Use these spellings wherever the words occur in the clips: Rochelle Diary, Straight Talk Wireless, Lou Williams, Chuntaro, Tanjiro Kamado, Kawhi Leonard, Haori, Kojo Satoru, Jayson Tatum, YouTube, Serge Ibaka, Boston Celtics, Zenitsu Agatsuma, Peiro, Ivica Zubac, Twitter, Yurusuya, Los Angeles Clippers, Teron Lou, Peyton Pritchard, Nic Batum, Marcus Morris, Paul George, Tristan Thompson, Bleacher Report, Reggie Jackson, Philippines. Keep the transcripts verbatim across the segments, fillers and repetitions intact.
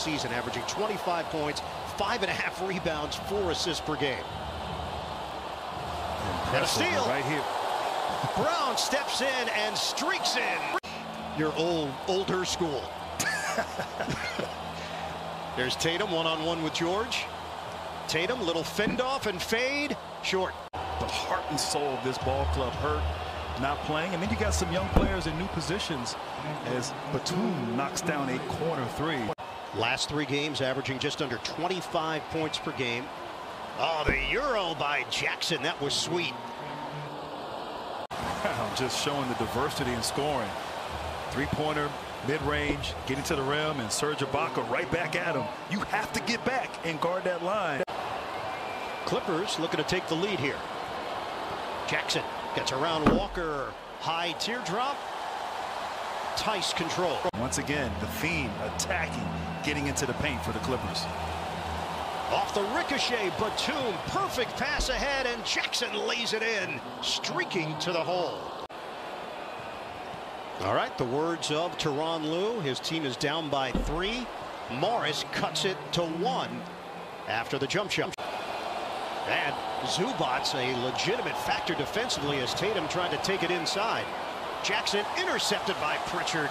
season, averaging twenty-five points, five and a half rebounds, four assists per game. Impressive. And a steal right here. Brown steps in and streaks in. Your old older school. There's Tatum one-on-one with George. Tatum, little fend off and fade, short. The heart and soul of this ball club hurt not playing, and then you got some young players in new positions as Batum knocks down a corner three. Last three games averaging just under twenty-five points per game. Oh, the Euro by Jackson, that was sweet. Just showing the diversity in scoring. Three-pointer, mid-range, getting to the rim, and Serge Ibaka right back at him. You have to get back and guard that line. Clippers looking to take the lead here. Jackson gets around Walker. High teardrop. Tice control. Once again, the theme, attacking, getting into the paint for the Clippers. Off the ricochet, Batum, perfect pass ahead, and Jackson lays it in, streaking to the hole. All right, the words of Teron Lou. His team is down by three. Morris cuts it to one after the jump shot. And Zubac's a legitimate factor defensively as Tatum tried to take it inside. Jackson intercepted by Pritchard.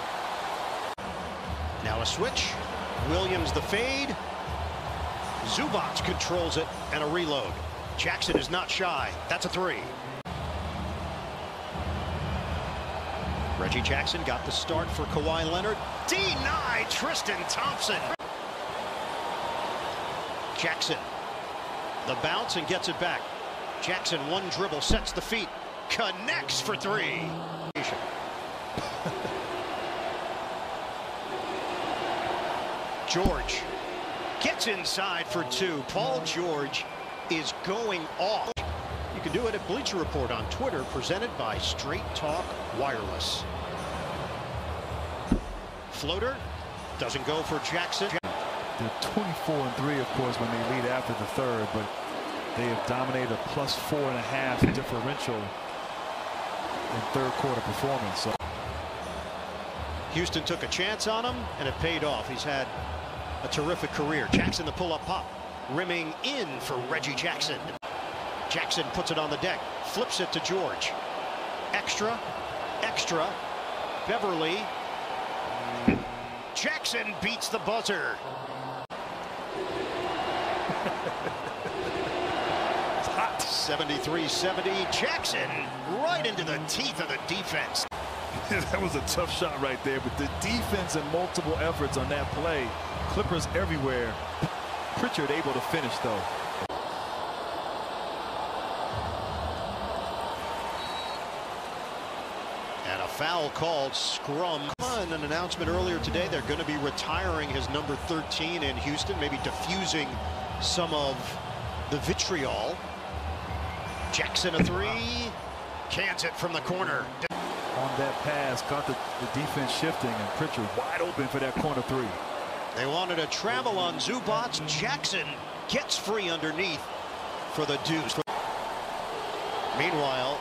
Now a switch. Williams the fade. Zubac controls it and a reload. Jackson is not shy. That's a three. Reggie Jackson got the start for Kawhi Leonard. Denied Tristan Thompson. Jackson, the bounce, and gets it back. Jackson, one dribble, sets the feet, connects for three. George gets inside for two. Paul George is going off. You can do it at Bleacher Report on Twitter, presented by Straight Talk Wireless. Floater doesn't go for Jackson. They're twenty-four and three, of course, when they lead after the third, but they have dominated a plus four and a half differential in third quarter performance. So. Houston took a chance on him, and it paid off. He's had a terrific career. Jackson, the pull-up pop, rimming in for Reggie Jackson. Jackson puts it on the deck, flips it to George. Extra, extra, Beverly. Jackson beats the buzzer. It's hot. seventy-three seventy. Jackson right into the teeth of the defense. That was a tough shot right there, but the defense and multiple efforts on that play. Clippers everywhere. Pritchard able to finish, though. And a foul called. Scrum. An announcement earlier today, they're going to be retiring his number thirteen in Houston, maybe diffusing some of the vitriol. Jackson a three. Cans it from the corner. On that pass, got the, the defense shifting, and Pritchard wide open for that corner three. They wanted to travel on Zubac. Jackson gets free underneath for the deuce. Meanwhile,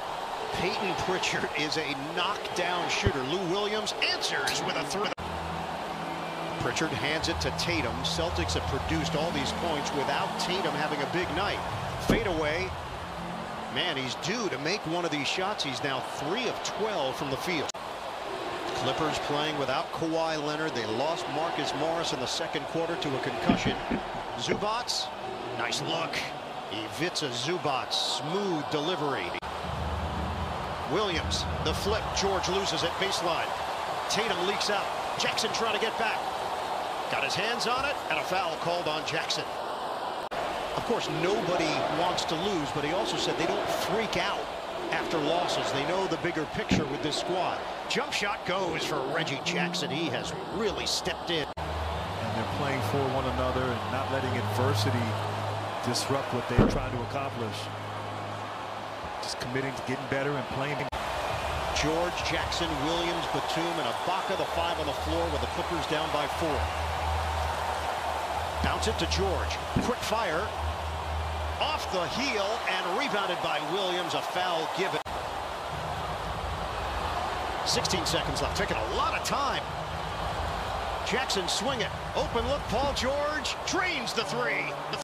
Peyton Pritchard is a knockdown shooter. Lou Williams answers with a three. Pritchard hands it to Tatum. Celtics have produced all these points without Tatum having a big night. Fadeaway. Man, he's due to make one of these shots. He's now three of twelve from the field. Clippers playing without Kawhi Leonard. They lost Marcus Morris in the second quarter to a concussion. Zubac, nice look. Ivica Zubac, smooth delivery. Williams, the flip. George loses at baseline. Tatum leaks out. Jackson trying to get back. Got his hands on it, and a foul called on Jackson. Of course, nobody wants to lose, but he also said they don't freak out after losses. They know the bigger picture with this squad. Jump shot goes for Reggie Jackson. He has really stepped in. And they're playing for one another and not letting adversity disrupt what they're trying to accomplish. Just committing to getting better and playing. George, Jackson, Williams, Batum, and Ibaka, the five on the floor with the Clippers down by four. Bounce it to George. Quick fire. Off the heel and rebounded by Williams. A foul given. sixteen seconds left. Taking a lot of time. Jackson swing it. Open look, Paul George drains the three. The